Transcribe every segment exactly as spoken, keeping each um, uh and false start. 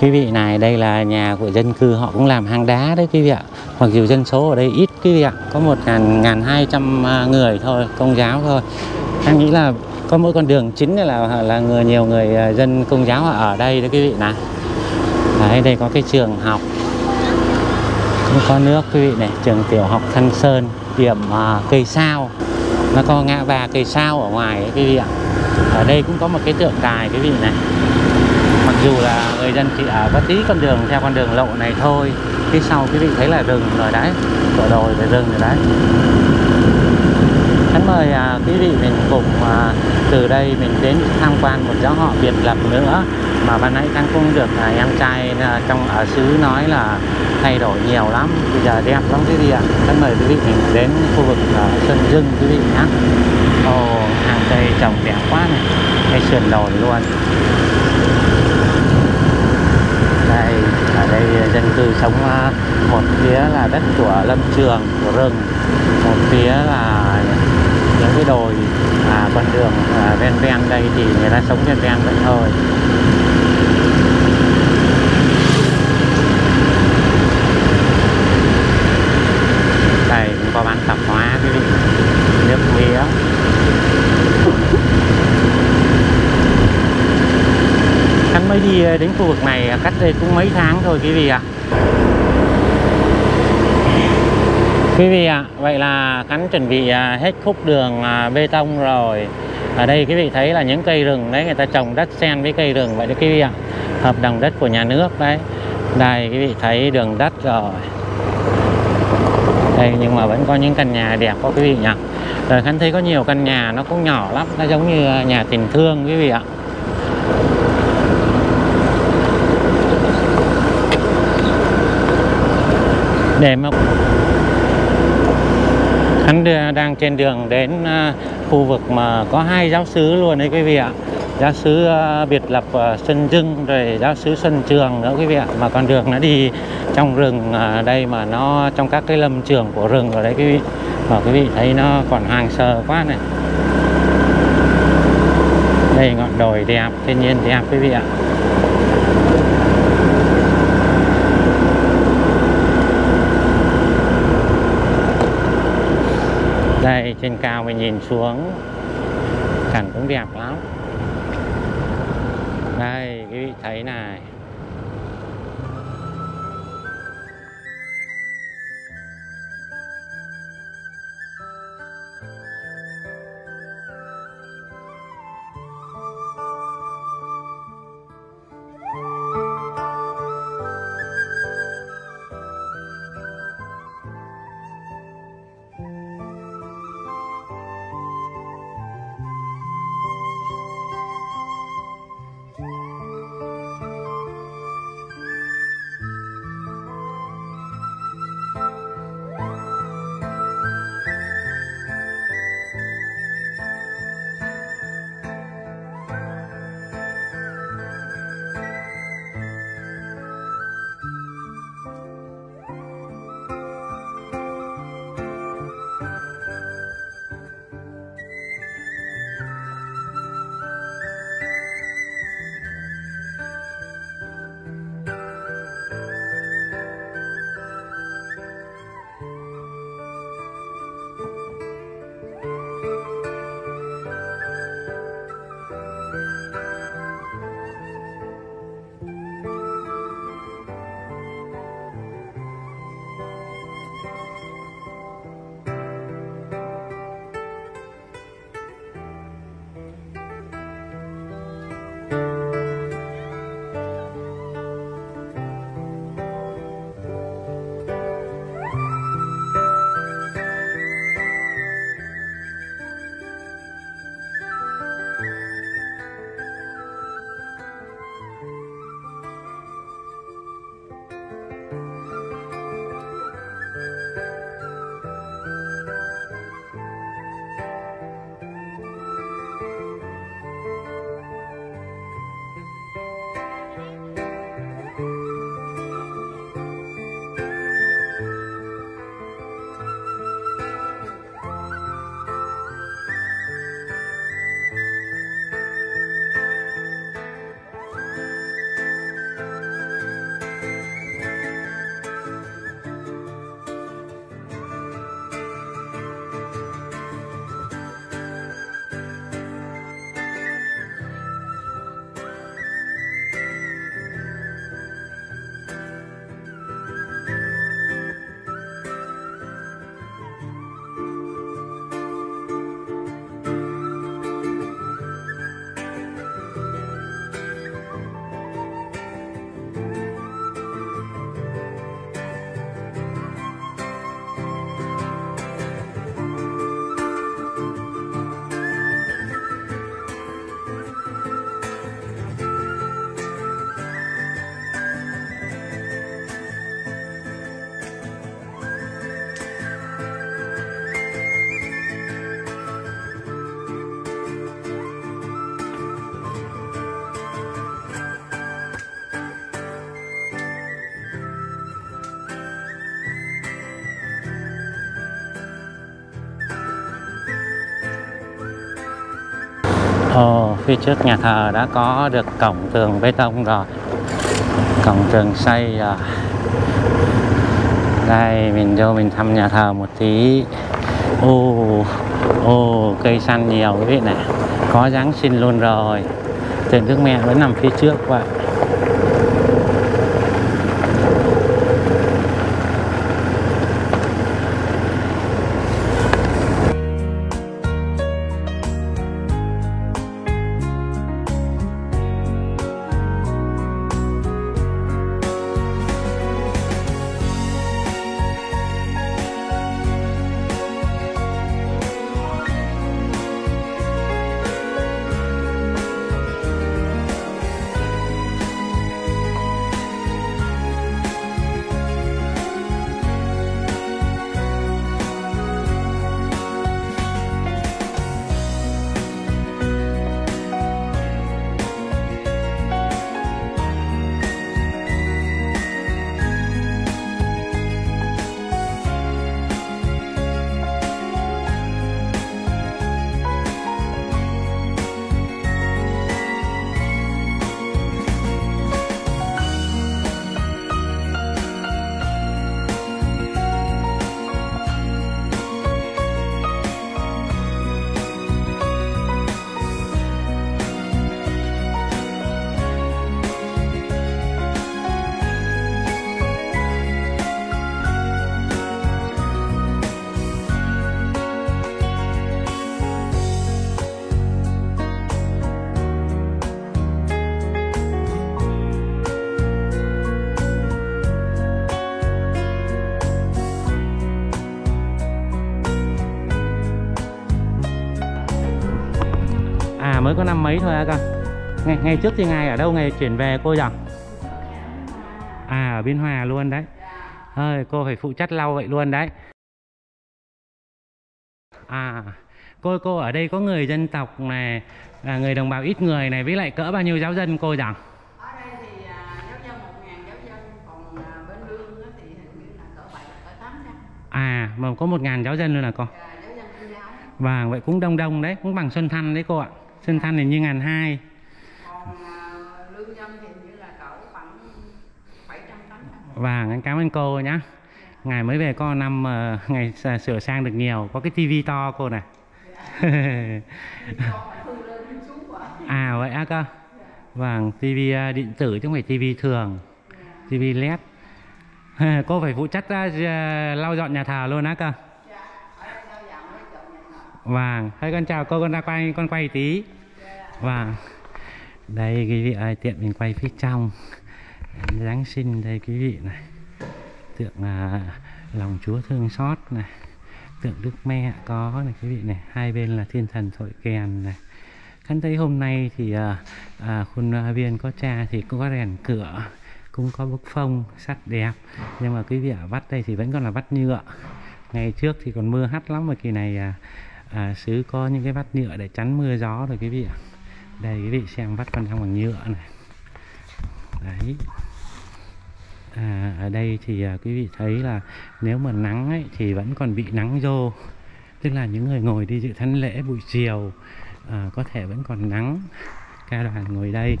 Quý vị này, đây là nhà của dân cư, họ cũng làm hang đá đấy quý vị ạ. Mặc dù dân số ở đây ít quý vị ạ, có một nghìn hai trăm người thôi, Công giáo thôi. Anh nghĩ là có mỗi con đường chính là là người nhiều người dân Công giáo ở đây đấy quý vị này. Đấy, đây có cái trường học, cũng có nước quý vị này, trường tiểu học Thanh Sơn, điểm uh, cây sao. Nó có ngã ba cây sao ở ngoài đấy quý vị ạ. Ở đây cũng có một cái tượng đài quý vị này. Mặc dù là người dân chỉ ở có tí con đường theo con đường lộ này thôi, phía sau quý vị thấy là rừng rồi đấy, cửa đồi về rừng rồi đấy. Khánh mời à, quý vị mình cùng à, từ đây mình đến tham quan một giáo họ Việt Lập nữa, mà ban nãy Khánh cũng được à, em trai à, trong ở xứ nói là thay đổi nhiều lắm, bây giờ đẹp lắm quý vị ạ. Khánh mời quý vị mình đến khu vực à, Xuân Dưng quý vị nhé. Ồ, hàng cây trồng đẹp quá này, cây sườn đồi luôn. Đây, ở đây dân cư sống, một phía là đất của lâm trường, của rừng, một phía là những cái đồi, à, con đường à, ven ven đây thì người ta sống ven ven vậy thôi. Đây cũng có bán tạp hóa quý vị, nước mía. Khánh mới đi đến khu vực này cách đây cũng mấy tháng thôi quý vị ạ. Quý vị ạ, vậy là Khánh chuẩn bị hết khúc đường bê tông rồi. Ở đây quý vị thấy là những cây rừng đấy, người ta trồng đất xen với cây rừng vậy đấy quý vị ạ. Hợp đồng đất của nhà nước đấy. Đây quý vị thấy đường đất rồi. Đây nhưng mà vẫn có những căn nhà đẹp quá quý vị nhỉ. Rồi Khánh thấy có nhiều căn nhà nó cũng nhỏ lắm, nó giống như nhà tình thương quý vị ạ. Để mà Khánh đang trên đường đến khu vực mà có hai giáo xứ luôn đấy quý vị ạ. Giáo xứ Việt Lập Xuân Dưng rồi giáo xứ Xuân Trường nữa quý vị ạ. Mà con đường nó đi trong rừng đây, mà nó trong các cái lâm trường của rừng rồi đấy quý vị. Mà quý vị thấy nó còn hoang sơ quá này. Đây ngọn đồi đẹp, thiên nhiên đẹp quý vị ạ. Đây trên cao mình nhìn xuống cảnh cũng đẹp lắm. Đây quý vị thấy này. Ồ, phía trước nhà thờ đã có được cổng tường bê tông rồi, cổng tường xây rồi. Đây mình vô mình thăm nhà thờ một tí. Ô, ô cây xanh nhiều quý vị này, có Giáng sinh luôn rồi. Tượng Đức Mẹ vẫn nằm phía trước vậy. Mới có năm mấy thôi à con? Ngày, ngày trước thì ngài ở đâu ngày chuyển về cô nhỉ? À, ở Biên Hòa luôn đấy. Ơi, cô phải phụ trách lau vậy luôn đấy. À, cô cô ở đây có người dân tộc này, à, người đồng bào ít người này, với lại cỡ bao nhiêu giáo dân cô nhỉ? Ở đây thì giáo dân một nghìn giáo dân, còn bên Lương thì hình như là cỡ bảy cỡ tám trăm. À, mà có một nghìn giáo dân luôn à con? Giáo dân Công giáo. Vâng, vậy cũng đông đông đấy, cũng bằng Xuân Thanh đấy cô ạ. Xuân Thanh thì như ngàn hai. Còn uh, Lương Dân thì như là cậu khoảng bảy trăm tám mươi. Vâng, cảm ơn cô nhá. Yeah. Ngày mới về có năm uh, ngày sửa sang được nhiều. Có cái tivi to cô này. Yeah. À vậy á cơ. Yeah. Vâng, tivi uh, điện tử chứ không phải tivi thường. Yeah. Tivi led. Cô phải phụ trách uh, lau dọn nhà thờ luôn á cơ. Vâng, thôi con chào cô, con ra quay, con quay tí. Vâng. Đây quý vị ơi, tiện mình quay phía trong. Giáng sinh đây quý vị này. Tượng uh, lòng Chúa thương xót này. Tượng Đức Mẹ có này quý vị này, hai bên là thiên thần thổi kèn này. Khánh thấy hôm nay thì uh, uh, khuôn viên có trà thì cũng có rèn cửa, cũng có bức phong sắt đẹp. Nhưng mà quý vị ở vắt đây thì vẫn còn là vắt nhựa. Ngày trước thì còn mưa hắt lắm mà kỳ này uh, À, xứ có những cái vắt nhựa để chắn mưa gió rồi quý vị ạ. Đây quý vị xem vắt con trong bằng nhựa này. Đấy. À, ở đây thì à, quý vị thấy là nếu mà nắng ấy, thì vẫn còn bị nắng vô. Tức là những người ngồi đi dự thánh lễ buổi chiều à, có thể vẫn còn nắng. Ca đoàn ngồi đây.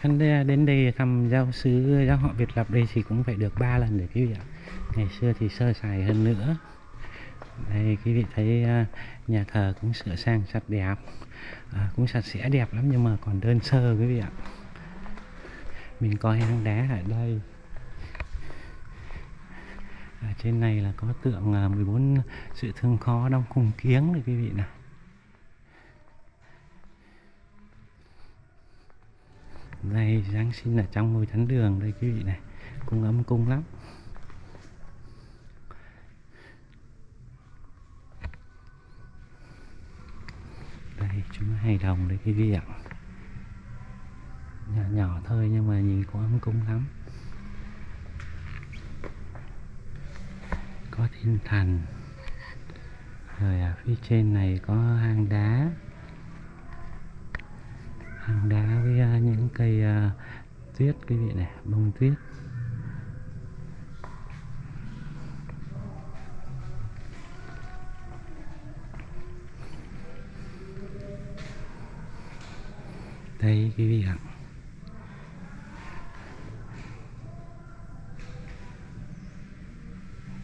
Khánh đến đây thăm giáo xứ giáo họ Việt Lập đây thì cũng phải được ba lần để quý vị ạ. Ngày xưa thì sơ sài hơn nữa. Đây quý vị thấy nhà thờ cũng sửa sang sạch đẹp, à, cũng sạch sẽ đẹp lắm nhưng mà còn đơn sơ quý vị ạ. Mình có hang đá ở đây. Ở trên này là có tượng mười bốn sự thương khó đong cùng kiếng này quý vị này. Đây Giáng sinh ở trong ngôi thánh đường đây quý vị này, cũng ấm cung lắm. Đây chúng hài đồng đây quý vị ạ, nhỏ nhỏ thôi nhưng mà nhìn cũng ấm cung lắm. Có thiên thần. Rồi ở phía trên này có hang đá. Hang đá với uh, những cây uh, tuyết quý vị này, bông tuyết. Đây quý vị ạ.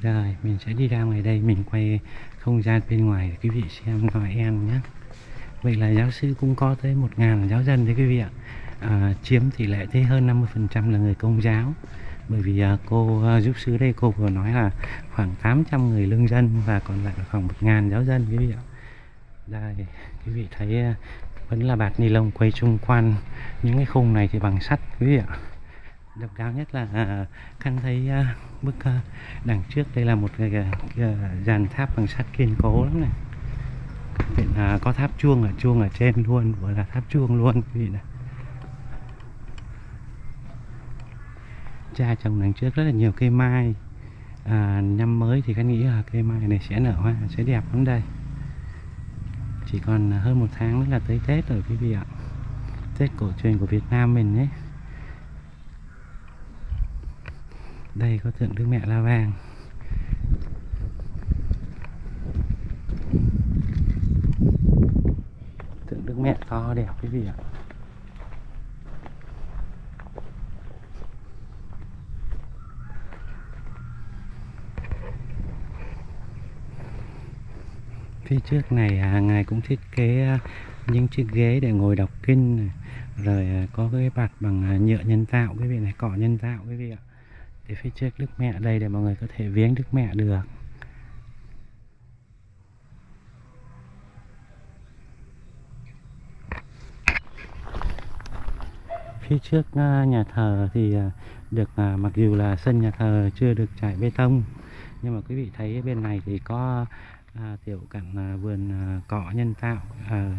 Rồi mình sẽ đi ra ngoài đây, mình quay không gian bên ngoài để quý vị xem gọi em nhé. Vậy là giáo sư cũng có tới một nghìn giáo dân đấy quý vị ạ. À, chiếm tỷ lệ thế hơn năm mươi phần trăm là người Công giáo. Bởi vì à, cô à, giúp sư đây cô vừa nói là khoảng tám trăm người lương dân và còn lại khoảng một nghìn giáo dân quý vị ạ. Đây, quý vị thấy à, vẫn là bạt ni lông quay chung quanh. Những cái khung này thì bằng sắt quý vị ạ. Độc đáo nhất là à, Khánh thấy à, bức à, đằng trước đây là một cái à, dàn tháp bằng sắt kiên cố lắm này. Hiện à, có tháp chuông ở chuông ở trên luôn, gọi là tháp chuông luôn quý vị này. Cha trồng đằng trước rất là nhiều cây mai. À, năm mới thì Khánh nghĩ là cây mai này sẽ nở hoa, sẽ đẹp lắm đây. Chỉ còn hơn một tháng nữa là tới Tết rồi quý vị ạ. Tết cổ truyền của Việt Nam mình ấy. Đây có tượng Đức Mẹ La Vang. Tượng Đức Mẹ to đẹp quý vị ạ. Phía trước này à, ngài cũng thiết kế những chiếc ghế để ngồi đọc kinh này. Rồi có cái bạt bằng nhựa nhân tạo quý vị này, cỏ nhân tạo quý vị ạ. Để phía trước Đức Mẹ đây để mọi người có thể viếng Đức Mẹ được. Phía trước nhà thờ thì được, mặc dù là sân nhà thờ chưa được trải bê tông, nhưng mà quý vị thấy bên này thì có à, tiểu cảnh à, vườn à, cỏ nhân tạo, à,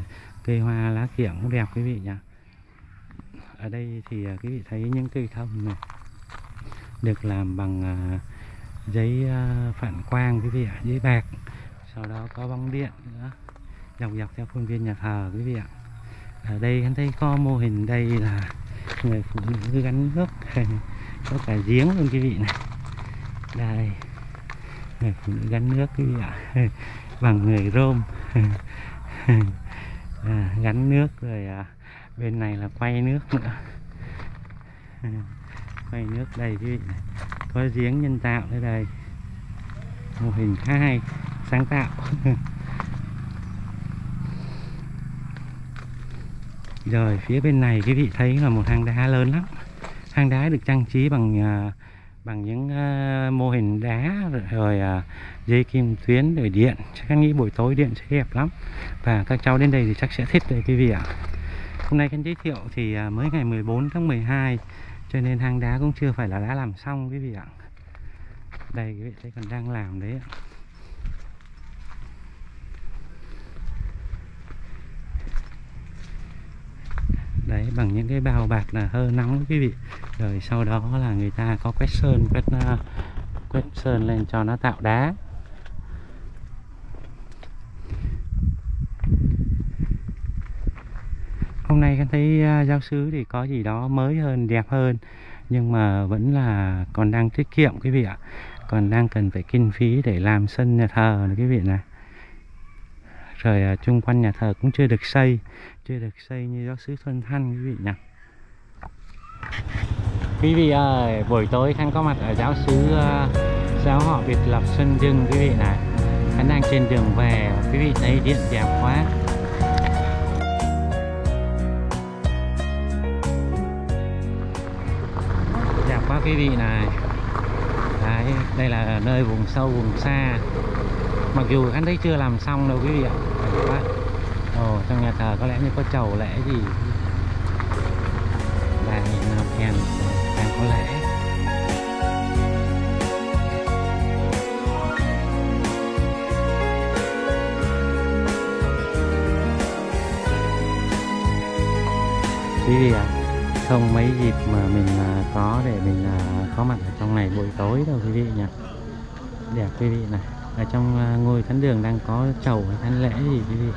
cây hoa lá kiểng cũng đẹp quý vị nhá. Ở đây thì à, quý vị thấy những cây thông này được làm bằng à, giấy à, phản quang quý vị ạ, giấy bạc, sau đó có bóng điện nữa, dọc dọc theo khuôn viên nhà thờ quý vị ạ. Ở đây anh thấy có mô hình đây là người phụ nữ gắn nước, có cả giếng luôn quý vị này. Đây người phụ nữ gắn nước quý vị ạ, bằng người Rôm. À, gắn nước rồi à, bên này là quay nước nữa. À, quay nước đây quý vị này. Có giếng nhân tạo đây đây. Mô hình hai sáng tạo. Rồi phía bên này quý vị thấy là một hang đá lớn lắm. Hang đá được trang trí bằng à, bằng những uh, mô hình đá rồi, rồi uh, dây kim tuyến rồi điện. Chắc Khánh nghĩ buổi tối điện sẽ đẹp lắm và các cháu đến đây thì chắc sẽ thích đây quý vị ạ. Hôm nay Khánh giới thiệu thì uh, mới ngày mười bốn tháng mười hai cho nên hang đá cũng chưa phải là đã làm xong quý vị ạ. Đây quý vị thấy còn đang làm đấy ạ. Đấy, bằng những cái bao bạc là hơi nóng quý vị. Rồi sau đó là người ta có quét sơn, quét quét sơn lên cho nó tạo đá. Hôm nay Khánh thấy giáo xứ thì có gì đó mới hơn, đẹp hơn, nhưng mà vẫn là còn đang tiết kiệm quý vị ạ. Còn đang cần phải kinh phí để làm sân nhà thờ này quý vị này. Rồi chung quanh nhà thờ cũng chưa được xây, chưa được xây như giáo xứ Xuân Thanh quý vị nhỉ. Quý vị ơi, buổi tối Khánh có mặt ở giáo xứ giáo họ Việt Lập Xuân Dương quý vị này. Khánh đang trên đường về, quý vị thấy điện đẹp quá. Đẹp quá quý vị này. Đấy, đây là nơi vùng sâu vùng xa. Mặc dù anh thấy chưa làm xong đâu quý vị ạ. Ồ, trong nhà thờ có lẽ như có chầu lễ gì. Và đèn đang có lễ. Quý vị ạ, không mấy dịp mà mình có để mình có mặt ở trong này buổi tối đâu quý vị nhỉ. Đẹp quý vị này. Ở trong ngôi thánh đường đang có chầu thánh lễ gì quý vị.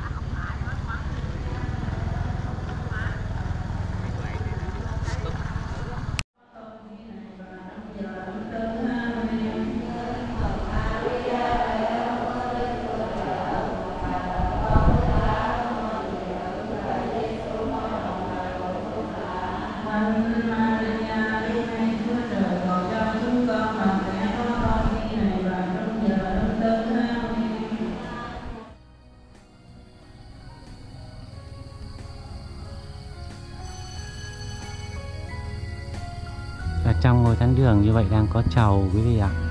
trong ngôi thánh đường như vậy đang có trầu quý vị ạ.